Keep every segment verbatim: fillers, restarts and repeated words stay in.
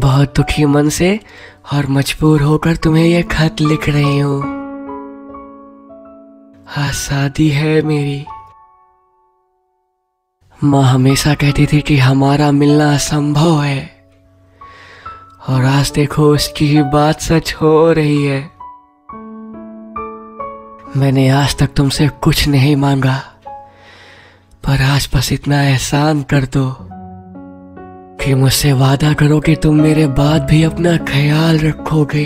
बहुत दुखी मन से और मजबूर होकर तुम्हें यह खत लिख रही हूँ। हाँ, शादी है मेरी। माँ हमेशा कहती थी कि हमारा मिलना असंभव है, और आज देखो उसकी ही बात सच हो रही है। मैंने आज तक तुमसे कुछ नहीं मांगा, पर आज बस इतना एहसान कर दो कि मुझसे वादा करो कि तुम मेरे बाद भी अपना ख्याल रखोगे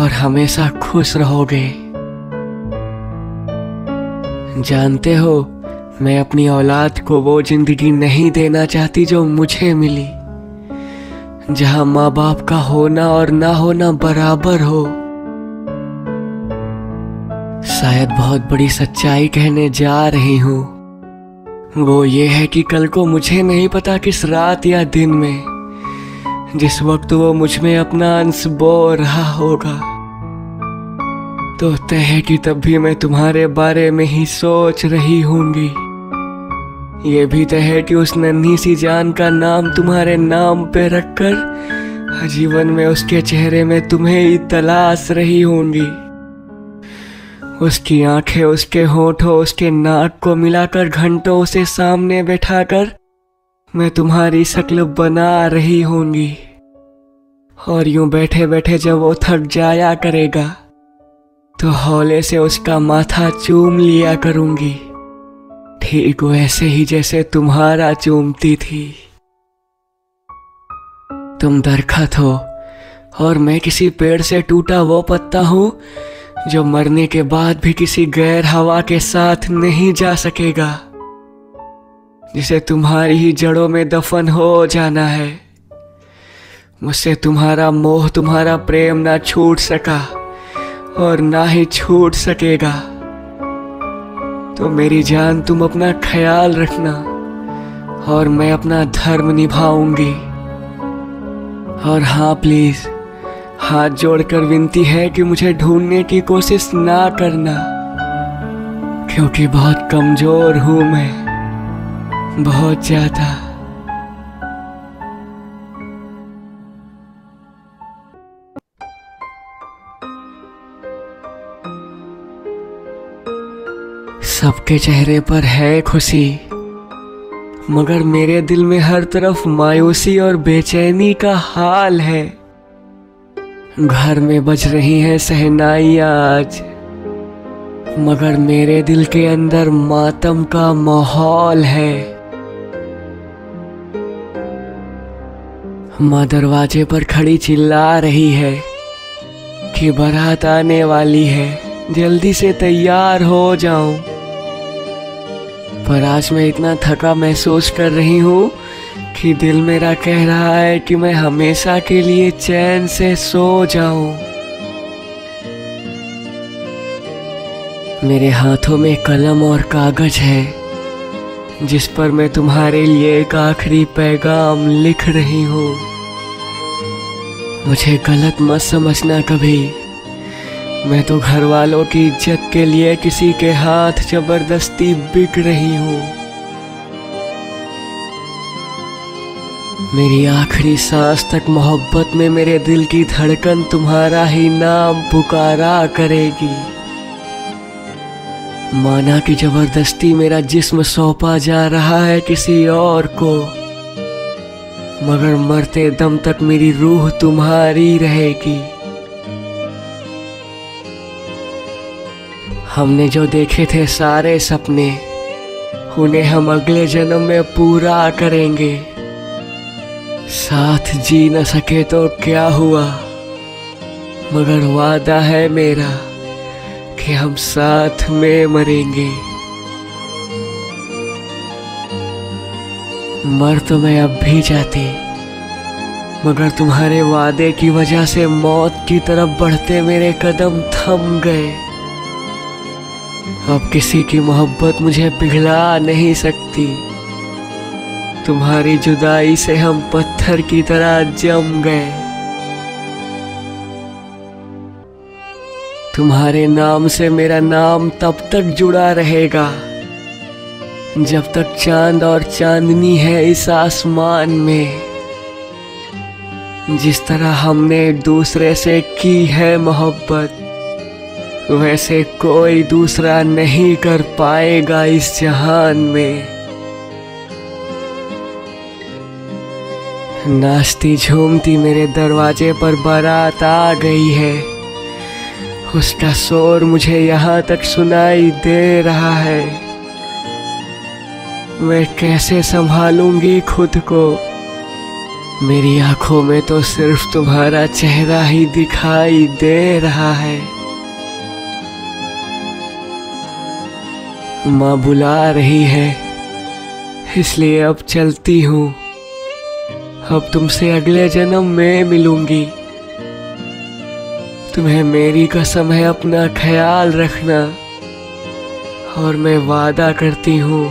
और हमेशा खुश रहोगे। जानते हो, मैं अपनी औलाद को वो जिंदगी नहीं देना चाहती जो मुझे मिली, जहां माँ बाप का होना और ना होना बराबर हो। शायद बहुत बड़ी सच्चाई कहने जा रही हूँ, वो ये है कि कल को मुझे नहीं पता किस रात या दिन में, जिस वक्त वो मुझ में अपना अंश बो रहा होगा, तो तय है कि तब भी मैं तुम्हारे बारे में ही सोच रही होंगी। ये भी तय है कि उस नन्ही सी जान का नाम तुम्हारे नाम पे रखकर आजीवन में उसके चेहरे में तुम्हें ही तलाश रही होंगी। उसकी आंखें, उसके होठों, उसके नाक को मिलाकर घंटों उसे सामने बैठाकर मैं तुम्हारी शक्ल बना रही होंगी। और यूं बैठे बैठे जब वो थक जाया करेगा तो हौले से उसका माथा चूम लिया करूंगी, ठीक वैसे ही जैसे तुम्हारा चूमती थी। तुम दरखत हो और मैं किसी पेड़ से टूटा वो पत्ता हूं जो मरने के बाद भी किसी गैर हवा के साथ नहीं जा सकेगा, जिसे तुम्हारी ही जड़ों में दफन हो जाना है। मुझसे तुम्हारा मोह, तुम्हारा प्रेम ना छूट सका और ना ही छूट सकेगा। तो मेरी जान, तुम अपना ख्याल रखना और मैं अपना धर्म निभाऊंगी। और हाँ प्लीज, हाथ जोड़कर विनती है कि मुझे ढूंढने की कोशिश ना करना, क्योंकि बहुत कमजोर हूं मैं, बहुत ज्यादा। सबके चेहरे पर है खुशी, मगर मेरे दिल में हर तरफ मायूसी और बेचैनी का हाल है। घर में बज रही हैं शहनाइयां आज, मगर मेरे दिल के अंदर मातम का माहौल है। माँ दरवाजे पर खड़ी चिल्ला रही है कि बारात आने वाली है, जल्दी से तैयार हो जाऊं। पर आज मैं इतना थका महसूस कर रही हूँ कि दिल मेरा कह रहा है कि मैं हमेशा के लिए चैन से सो जाऊं। मेरे हाथों में कलम और कागज है जिस पर मैं तुम्हारे लिए एक आखिरी पैगाम लिख रही हूँ। मुझे गलत मत समझना कभी, मैं तो घर वालों की इज्जत के लिए किसी के हाथ जबरदस्ती बिक रही हूं। मेरी आखिरी सांस तक मोहब्बत में मेरे दिल की धड़कन तुम्हारा ही नाम पुकारा करेगी। माना कि जबरदस्ती मेरा जिस्म सौंपा जा रहा है किसी और को, मगर मरते दम तक मेरी रूह तुम्हारी रहेगी। हमने जो देखे थे सारे सपने, उन्हें हम अगले जन्म में पूरा करेंगे। साथ जी न सके तो क्या हुआ, मगर वादा है मेरा कि हम साथ में मरेंगे। मर तो मैं अब भी जाती, मगर तुम्हारे वादे की वजह से मौत की तरफ बढ़ते मेरे कदम थम गए। अब किसी की मोहब्बत मुझे पिघला नहीं सकती, तुम्हारी जुदाई से हम पत्थर की तरह जम गए। तुम्हारे नाम से मेरा नाम तब तक जुड़ा रहेगा जब तक चांद और चांदनी है इस आसमान में। जिस तरह हमने दूसरे से की है मोहब्बत, वैसे कोई दूसरा नहीं कर पाएगा इस जहान में। नाचती झूमती मेरे दरवाजे पर बारात आ गई है, उसका शोर मुझे यहाँ तक सुनाई दे रहा है। मैं कैसे संभालूंगी खुद को? मेरी आंखों में तो सिर्फ तुम्हारा चेहरा ही दिखाई दे रहा है। माँ बुला रही है, इसलिए अब चलती हूँ। अब तुमसे अगले जन्म में मिलूंगी। तुम्हें मेरी कसम है, अपना ख्याल रखना। और मैं वादा करती हूँ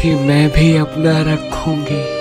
कि मैं भी अपना रखूंगी।